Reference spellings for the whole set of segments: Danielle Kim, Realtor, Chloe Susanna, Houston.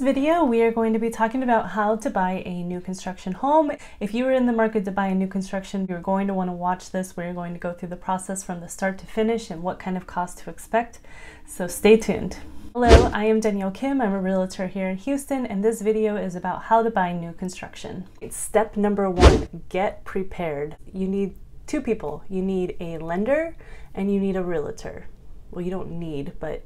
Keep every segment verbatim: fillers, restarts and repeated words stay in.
In this video, we are going to be talking about how to buy a new construction home. If you are in the market to buy a new construction, you're going to want to watch this. We're going to go through the process from the start to finish and what kind of cost to expect. So stay tuned. Hello, I am Danielle Kim. I'm a realtor here in Houston, and this video is about how to buy new construction. It's step number one, get prepared. You need two people. You need a lender and you need a realtor. Well, you don't need, but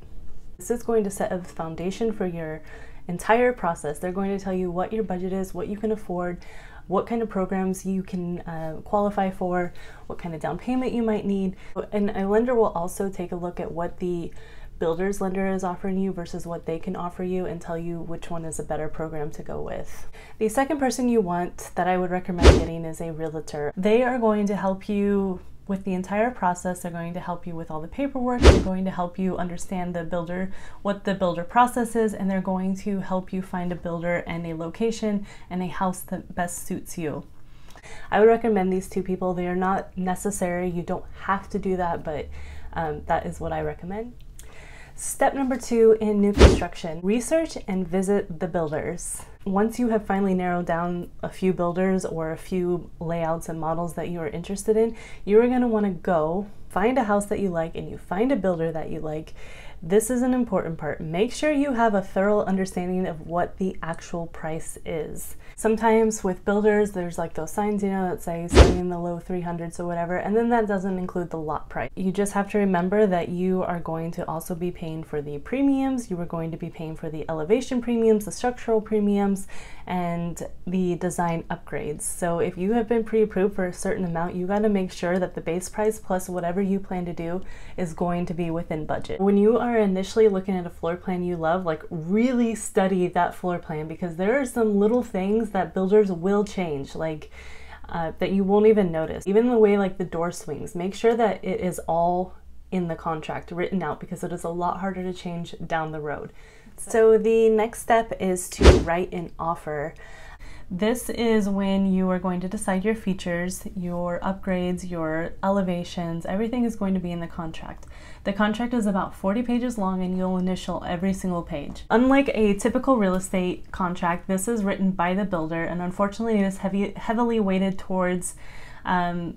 this is going to set a foundation for your entire process. They're going to tell you what your budget is, what you can afford, what kind of programs you can uh, qualify for, what kind of down payment you might need. And a lender will also take a look at what the builder's lender is offering you versus what they can offer you and tell you which one is a better program to go with. The second person you want that I would recommend getting is a realtor. They are going to help you with the entire process. They're going to help you with all the paperwork. They're going to help you understand the builder, what the builder process is, and they're going to help you find a builder and a location and a house that best suits you. I would recommend these two people. They are not necessary. You don't have to do that, but um, that is what I recommend. Step number two in new construction, research and visit the builders. Once you have finally narrowed down a few builders or a few layouts and models that you are interested in, you are going to want to go find a house that you like and you find a builder that you like. This is an important part. Make sure you have a thorough understanding of what the actual price is. Sometimes with builders, there's like those signs, you know, that say something in the low three hundreds or whatever, and then that doesn't include the lot price. You just have to remember that you are going to also be paying for the premiums. You are going to be paying for the elevation premiums, the structural premiums, and the design upgrades. So if you have been pre-approved for a certain amount, you got to make sure that the base price plus whatever you plan to do is going to be within budget. When you are are initially looking at a floor plan you love, like really study that floor plan, because there are some little things that builders will change, like uh, that you won't even notice. Even the way like the door swings, make sure that it is all in the contract written out, because it is a lot harder to change down the road. So the next step is to write an offer. This is when you are going to decide your features, your upgrades, your elevations. Everything is going to be in the contract. The contract is about forty pages long and you'll initial every single page. Unlike a typical real estate contract, this is written by the builder, and unfortunately it is heavy, heavily weighted towards um,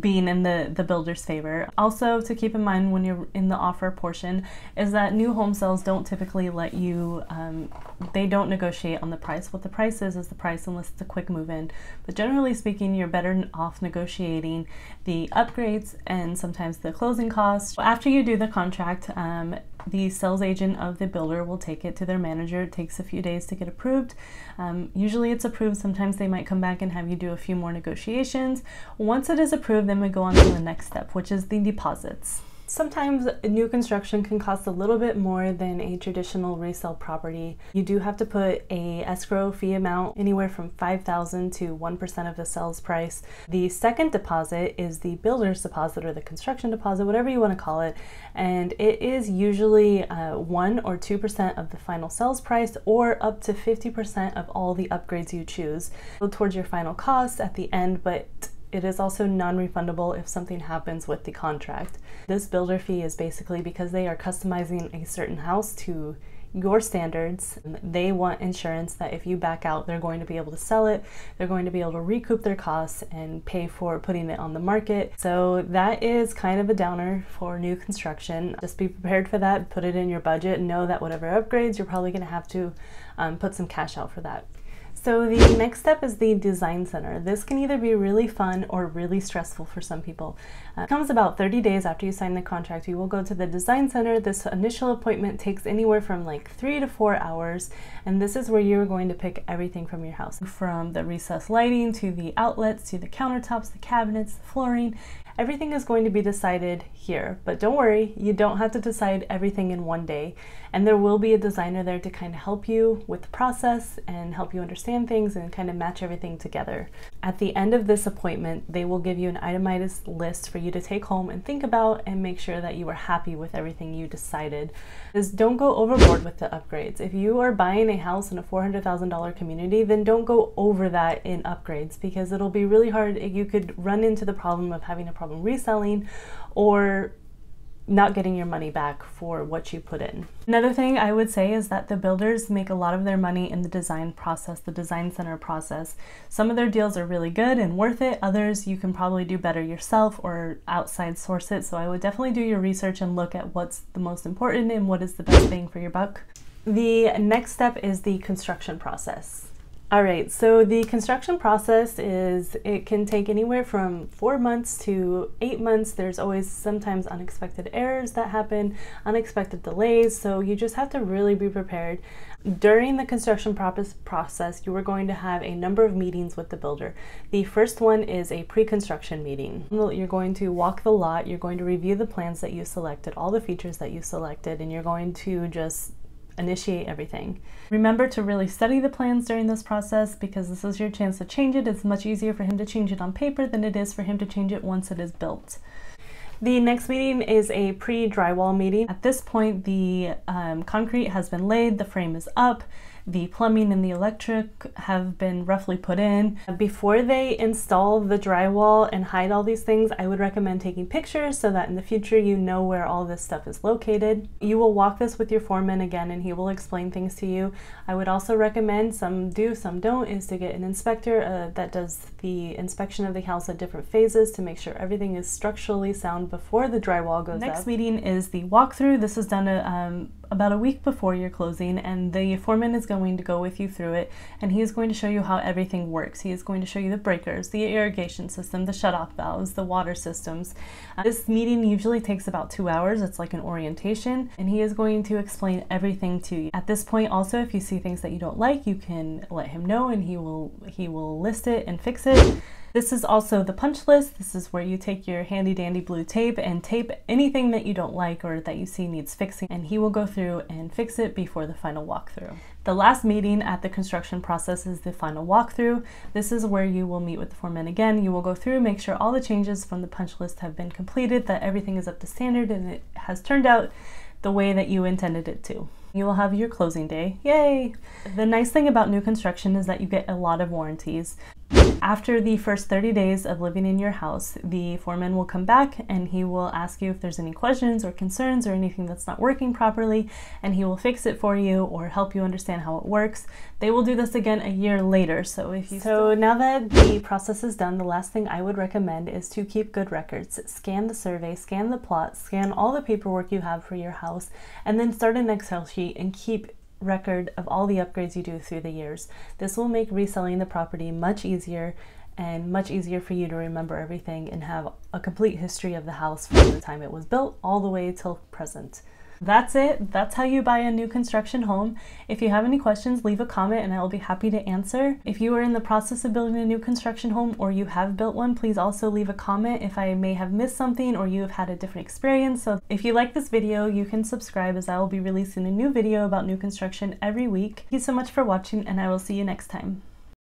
being in the, the builder's favor. Also, to keep in mind when you're in the offer portion is that new home sales don't typically let you, um, they don't negotiate on the price. What the price is is the price, unless it's a quick move-in. But generally speaking, you're better off negotiating the upgrades and sometimes the closing costs. After you do the contract, um, the sales agent of the builder will take it to their manager. It takes a few days to get approved. Um, usually it's approved. Sometimes they might come back and have you do a few more negotiations. Once it is approved, then we go on to the next step, which is the deposits. Sometimes new construction can cost a little bit more than a traditional resale property. You do have to put a escrow fee amount anywhere from five thousand dollars to one percent of the sales price. The second deposit is the builder's deposit or the construction deposit, whatever you want to call it, and it is usually uh, one or two percent of the final sales price or up to fifty percent of all the upgrades you choose. Go towards your final cost at the end, but it is also non-refundable if something happens with the contract. This builder fee is basically because they are customizing a certain house to your standards. They want insurance that if you back out, they're going to be able to sell it. They're going to be able to recoup their costs and pay for putting it on the market. So that is kind of a downer for new construction. Just be prepared for that. Put it in your budget. Know that whatever upgrades, you're probably going to have to um, put some cash out for that. So the next step is the design center. This can either be really fun or really stressful for some people. Uh, it comes about thirty days after you sign the contract. You will go to the design center. This initial appointment takes anywhere from like three to four hours. And this is where you're going to pick everything from your house, from the recessed lighting to the outlets, to the countertops, the cabinets, the flooring. Everything is going to be decided here, but don't worry, you don't have to decide everything in one day. And there will be a designer there to kind of help you with the process and help you understand things and kind of match everything together. At the end of this appointment, they will give you an itemized list for you to take home and think about and make sure that you are happy with everything you decided. Just don't go overboard with the upgrades. If you are buying a house in a four hundred thousand dollar community, then don't go over that in upgrades, because it'll be really hard. You could run into the problem of having a problem reselling or not getting your money back for what you put in. Another thing I would say is that the builders make a lot of their money in the design process, the design center process. Some of their deals are really good and worth it. Others you can probably do better yourself or outside source it. So I would definitely do your research and look at what's the most important and what is the best bang for your buck. The next step is the construction process. All right, so the construction process is, it can take anywhere from four months to eight months. There's always sometimes unexpected errors that happen, unexpected delays, so you just have to really be prepared. During the construction process, you are going to have a number of meetings with the builder. The first one is a pre-construction meeting. You're going to walk the lot, you're going to review the plans that you selected, all the features that you selected, and you're going to just initiate everything. Remember to really study the plans during this process because this is your chance to change it. It's much easier for him to change it on paper than it is for him to change it once it is built. The next meeting is a pre-drywall meeting. At this point, the um, concrete has been laid, the frame is up, the plumbing and the electric have been roughly put in. Before they install the drywall and hide all these things, I would recommend taking pictures so that in the future you know where all this stuff is located. You will walk this with your foreman again and he will explain things to you. I would also recommend, some do, some don't, is to get an inspector uh, that does the inspection of the house at different phases to make sure everything is structurally sound before the drywall goes up. Next meeting is the walkthrough. This is done a, um, about a week before your closing, and the foreman is going to go with you through it, and he is going to show you how everything works. He is going to show you the breakers, the irrigation system, the shutoff valves, the water systems. Uh, this meeting usually takes about two hours. It's like an orientation, and he is going to explain everything to you. At this point also, if you see things that you don't like, you can let him know and he will, he will list it and fix it. This is also the punch list. This is where you take your handy dandy blue tape and tape anything that you don't like or that you see needs fixing, and he will go through and fix it before the final walkthrough. The last meeting at the construction process is the final walkthrough. This is where you will meet with the foreman again. You will go through, make sure all the changes from the punch list have been completed, that everything is up to standard and it has turned out the way that you intended it to. You will have your closing day. Yay! The nice thing about new construction is that you get a lot of warranties. After the first thirty days of living in your house, the foreman will come back and he will ask you if there's any questions or concerns or anything that's not working properly, and he will fix it for you or help you understand how it works. They will do this again a year later. So if you so now that the process is done, the last thing I would recommend is to keep good records. Scan the survey, scan the plot, scan all the paperwork you have for your house, and then start an Excel sheet and keep record of all the upgrades you do through the years. This will make reselling the property much easier and much easier for you to remember everything and have a complete history of the house from the time it was built all the way till present. That's it. That's how you buy a new construction home. If you have any questions, leave a comment and I will be happy to answer. If you are in the process of building a new construction home or you have built one, please also leave a comment if I may have missed something or you have had a different experience. So if you like this video, you can subscribe as I will be releasing a new video about new construction every week. Thank you so much for watching and I will see you next time.